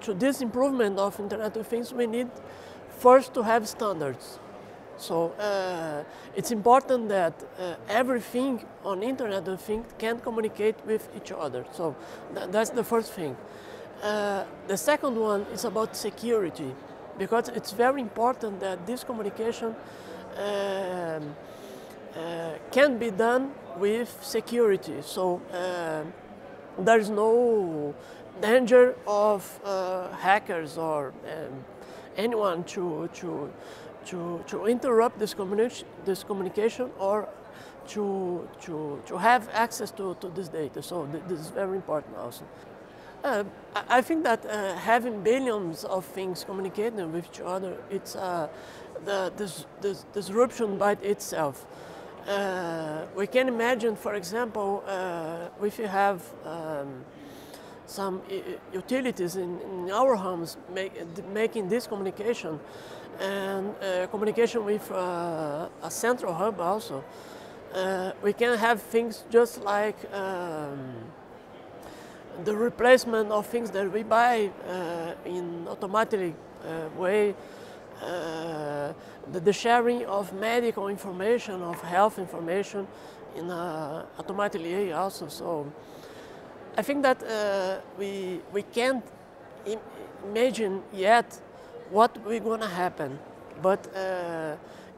to this improvement of Internet of Things, we need first to have standards. So it's important that everything on Internet of Things can communicate with each other. So that's the first thing. The second one is about security, because it's very important that this communication can be done with security. So there's no danger of hackers or anyone to interrupt this communication or to have access to this data. So this is very important also. I think that having billions of things communicating with each other, it's this disruption by itself. We can imagine, for example, if you have some utilities in our homes making this communication and communication with a central hub also, we can have things just like the replacement of things that we buy in automatic way, the sharing of medical information, of health information in automatically also. So I think that we can't imagine yet what we're going to happen, but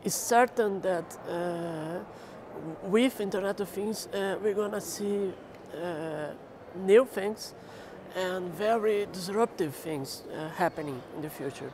it's certain that with Internet of Things we're going to see new things and very disruptive things happening in the future.